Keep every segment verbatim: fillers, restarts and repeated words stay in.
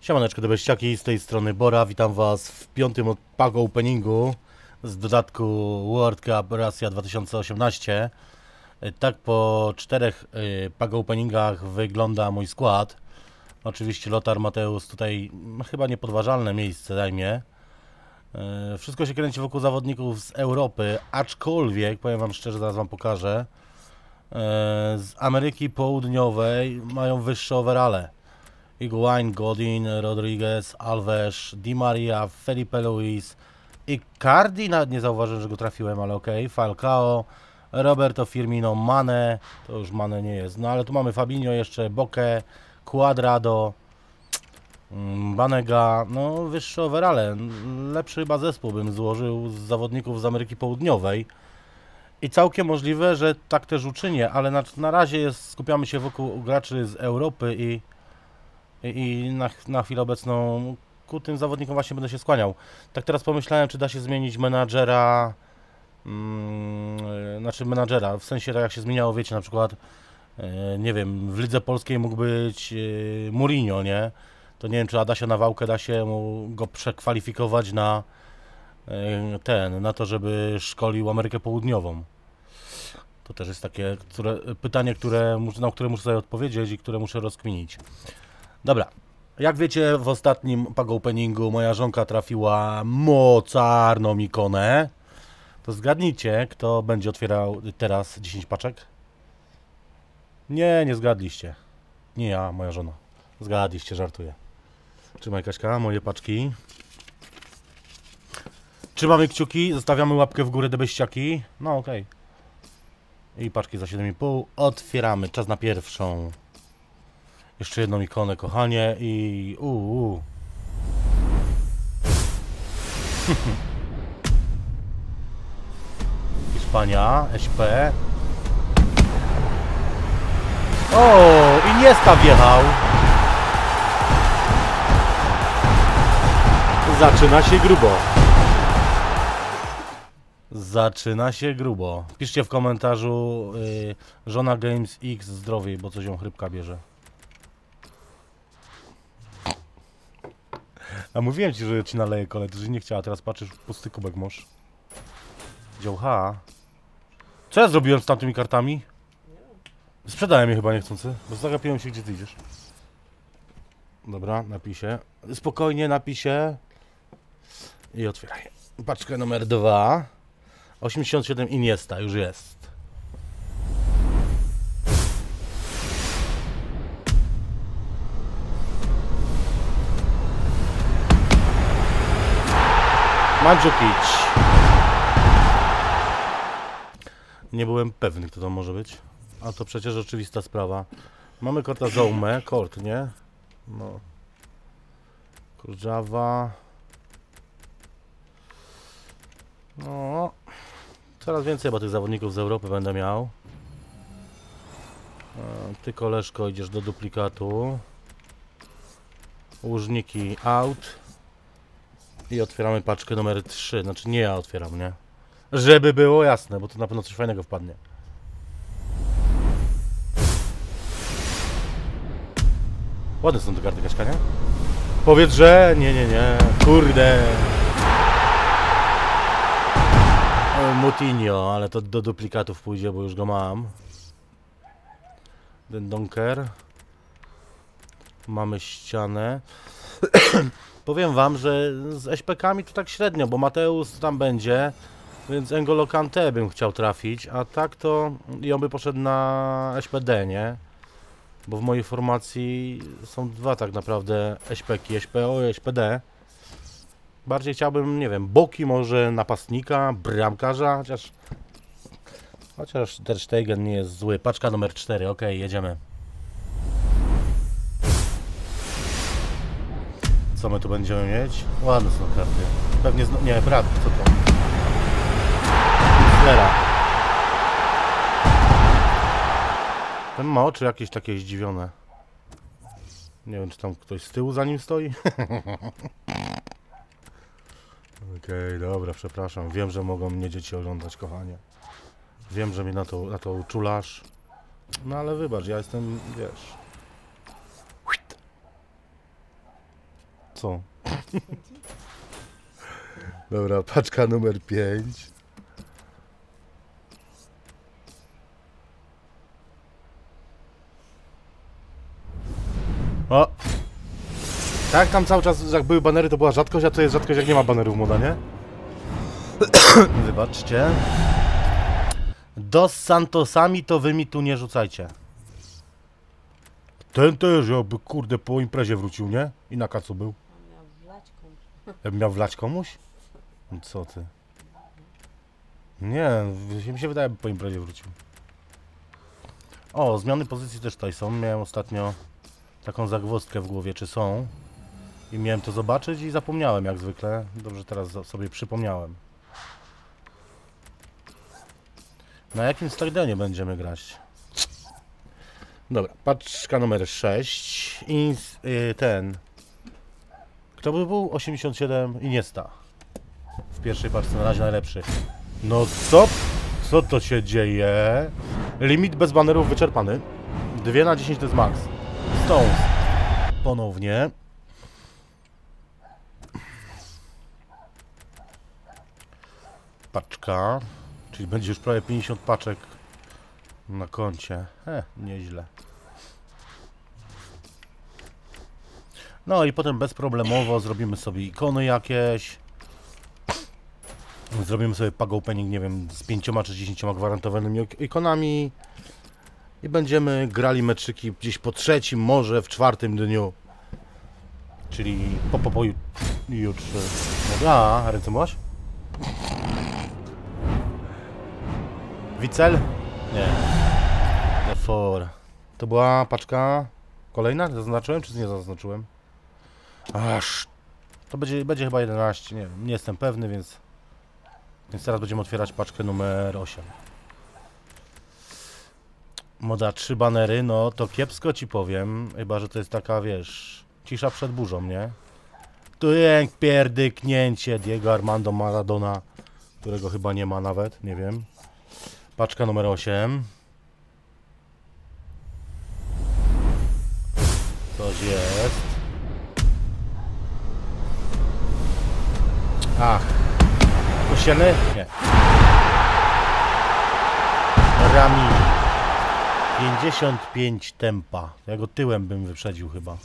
Siemaneczko DeBeściaki, z tej strony Bora, witam was w piątym pack openingu z dodatku World Cup Russia dwa tysiące osiemnaście. Tak po czterech pack openingach wygląda mój skład. Oczywiście Lothar Mateusz tutaj chyba niepodważalne miejsce zajmie. Wszystko się kręci wokół zawodników z Europy, aczkolwiek, powiem wam szczerze, zaraz wam pokażę, z Ameryki Południowej mają wyższe overale. Iguain, Godin, Rodriguez, Alves, Di Maria, Felipe Luis, Icardi, nawet nie zauważyłem, że go trafiłem, ale okej, okay. Falcao, Roberto Firmino, Mané, to już Mané nie jest, no ale tu mamy Fabinio jeszcze, Boque, Quadrado, Banega, no wyższe overale, lepszy chyba zespół bym złożył z zawodników z Ameryki Południowej i całkiem możliwe, że tak też uczynię, ale na, na razie jest, skupiamy się wokół graczy z Europy i I na, na chwilę obecną ku tym zawodnikom właśnie będę się skłaniał. Tak teraz pomyślałem, czy da się zmienić menadżera, mm, znaczy menadżera, w sensie tak jak się zmieniało, wiecie, na przykład, yy, nie wiem, w Lidze Polskiej mógł być yy, Mourinho, nie? To nie wiem, czy Adasia Nawałkę da się mu go przekwalifikować na yy, ten, na to, żeby szkolił Amerykę Południową. To też jest takie które, pytanie, które, na które muszę sobie odpowiedzieć i które muszę rozkminić. Dobra, jak wiecie, w ostatnim pack openingu moja żonka trafiła mocarną ikonę. To zgadnijcie, kto będzie otwierał teraz dziesięć paczek? Nie, nie zgadliście. Nie ja, moja żona. Zgadliście, żartuję. Trzymaj Kaśka, moje paczki. Trzymamy kciuki, zostawiamy łapkę w górę DeBeściaki. No okej. Okay. I paczki za siedem i pół. Otwieramy, czas na pierwszą. Jeszcze jedną ikonę, kochanie, i... Uuu. Hiszpania, S P. O, Iniesta wjechał. Zaczyna się grubo. Zaczyna się grubo. Piszcie w komentarzu yy, żona Games X zdrowiej, bo coś ją chrypka bierze. A mówiłem ci, że ci naleję kolę, że nie chciała, teraz patrzysz, pusty kubek masz. Działha. Co ja zrobiłem z tamtymi kartami? Sprzedałem je chyba niechcący, bo zagapiłem się, gdzie ty idziesz. Dobra, napiszę. Spokojnie, napiszę. I otwieraj. Paczka numer dwa. osiemdziesiąt siedem Iniesta, już jest. Mandzukić. Nie byłem pewny, kto to może być. A to przecież oczywista sprawa. Mamy korta Zoumę, kort, nie? No. Kurzawa. No. Coraz więcej chyba tych zawodników z Europy będę miał. Ty, koleżko, idziesz do duplikatu. Łużniki out. I otwieramy paczkę numer trzy, znaczy nie ja otwieram, nie? Żeby było jasne, bo to na pewno coś fajnego wpadnie. Ładne są te karty, Kaśka, nie? Powiedz, że... nie, nie, nie, kurde! Mutinio, ale to do duplikatów pójdzie, bo już go mam. Den donker. Mamy ścianę. Powiem wam, że z S P K-ami to tak średnio, bo Mateusz tam będzie, więc N'Golo Kanté bym chciał trafić, a tak to i on by poszedł na S P D, nie? Bo w mojej formacji są dwa tak naprawdę S P K, S P O i S P D. Bardziej chciałbym, nie wiem, boki może, napastnika, bramkarza, chociaż... Chociaż Ter Stegen nie jest zły. Paczka numer cztery, okej, okay, jedziemy. Co my tu będziemy mieć? Ładne są karty. Pewnie znowu... Nie, brat, co to? Klera. Ten ma oczy jakieś takie zdziwione. Nie wiem, czy tam ktoś z tyłu za nim stoi? Okej, okay, dobra, przepraszam. Wiem, że mogą mnie dzieci oglądać, kochanie. Wiem, że mnie na to, na to uczulasz. No ale wybacz, ja jestem, wiesz... co? Dobra, paczka numer pięć. O! Tak, tam cały czas, jak były banery, to była rzadkość, a to jest rzadkość, jak nie ma banerów moda, nie? Wybaczcie. Dos Santosami to wy mi tu nie rzucajcie. Ten też, jakby kurde po imprezie wrócił, nie? I na kacu był. Jakbym miał wlać komuś? Co ty? Nie, mi się wydaje, by po imprezie wrócił. O, zmiany pozycji też tutaj są. Miałem ostatnio taką zagwozdkę w głowie, czy są. I miałem to zobaczyć i zapomniałem, jak zwykle. Dobrze, teraz sobie przypomniałem. Na jakim stadienie będziemy grać? Dobra, paczka numer sześć. I yy, ten... Kto by był? osiemdziesiąt siedem Iniesta. W pierwszej paczce na razie najlepszy. No co? Co to się dzieje? Limit bez banerów wyczerpany. dwa na dziesięć to jest max. Stones. Ponownie. Paczka. Czyli będzie już prawie pięćdziesiąt paczek na koncie. He, nieźle. No i potem bezproblemowo zrobimy sobie ikony jakieś. Zrobimy sobie pack opening, nie wiem, z pięcioma czy dziesięcioma gwarantowanymi ikonami. I będziemy grali meczyki gdzieś po trzecim, może w czwartym dniu. Czyli po po, po jutrze. A, ręce masz? Wicel? Nie. Defor. To była paczka kolejna? Zaznaczyłem czy nie zaznaczyłem? Aż. To będzie, będzie chyba jedenaście, nie wiem, nie jestem pewny, więc... Więc teraz będziemy otwierać paczkę numer osiem. Moda trzy banery, no to kiepsko ci powiem, chyba że to jest taka, wiesz, cisza przed burzą, nie? Tu jęk pierdyknięcie Diego Armando Maradona, którego chyba nie ma nawet, nie wiem. Paczka numer osiem. Coś jest. Ach, kościelny? Nie. Rami. pięćdziesiąt pięć tempa. Ja go tyłem bym wyprzedził chyba.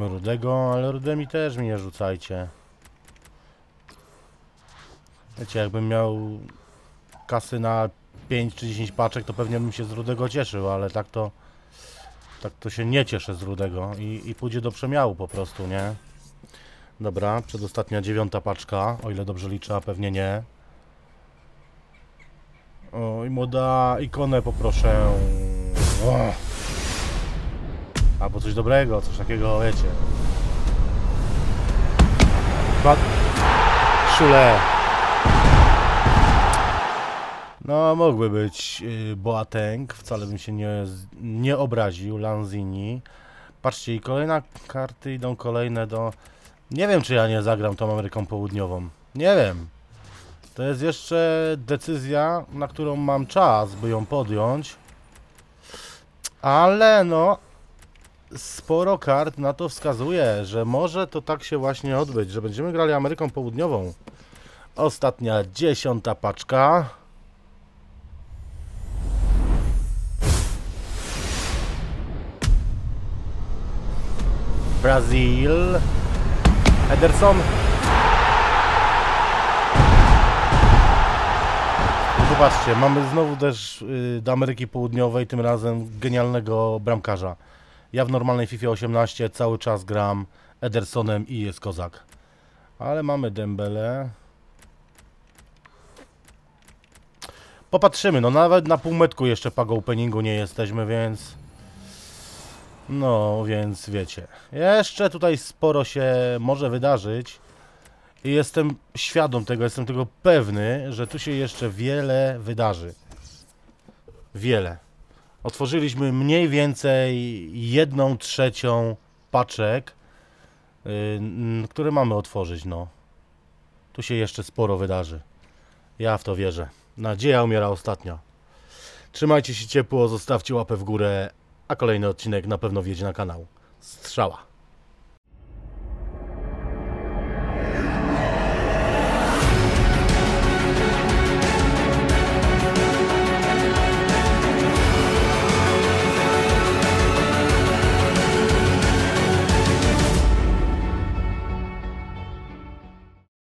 Rudego, ale Rudemi też mi nie rzucajcie. Wiecie, jakbym miał kasy na pięć czy dziesięć paczek, to pewnie bym się z Rudego cieszył, ale tak to... Tak to się nie cieszę z Rudego i, i pójdzie do przemiału po prostu, nie? Dobra, przedostatnia dziewiąta paczka, o ile dobrze liczę, a pewnie nie. O, i młoda ikonę poproszę. O! Albo coś dobrego, coś takiego, wiecie. Ba Szule. No, mógłby być yy, Boateng, wcale bym się nie, nie obraził, Lanzini. Patrzcie, i kolejne karty idą kolejne do... Nie wiem, czy ja nie zagram tą Ameryką Południową. Nie wiem. To jest jeszcze decyzja, na którą mam czas, by ją podjąć. Ale no... Sporo kart na to wskazuje, że może to tak się właśnie odbyć, że będziemy grali Ameryką Południową. Ostatnia dziesiąta paczka. Brazil. Ederson. Zobaczcie, mamy znowu też y, do Ameryki Południowej, tym razem genialnego bramkarza. Ja w normalnej FIFA osiemnaście cały czas gram Edersonem i jest kozak. Ale mamy Dembele. Popatrzymy, no nawet na półmetku jeszcze pack openingu nie jesteśmy, więc... No, więc wiecie. Jeszcze tutaj sporo się może wydarzyć. I jestem świadom tego, jestem tego pewny, że tu się jeszcze wiele wydarzy. Wiele. Otworzyliśmy mniej więcej jedną trzecią paczek, yy, które mamy otworzyć, no. Tu się jeszcze sporo wydarzy. Ja w to wierzę. Nadzieja umiera ostatnia. Trzymajcie się ciepło, zostawcie łapę w górę. A kolejny odcinek na pewno wjedzie na kanał. Strzała!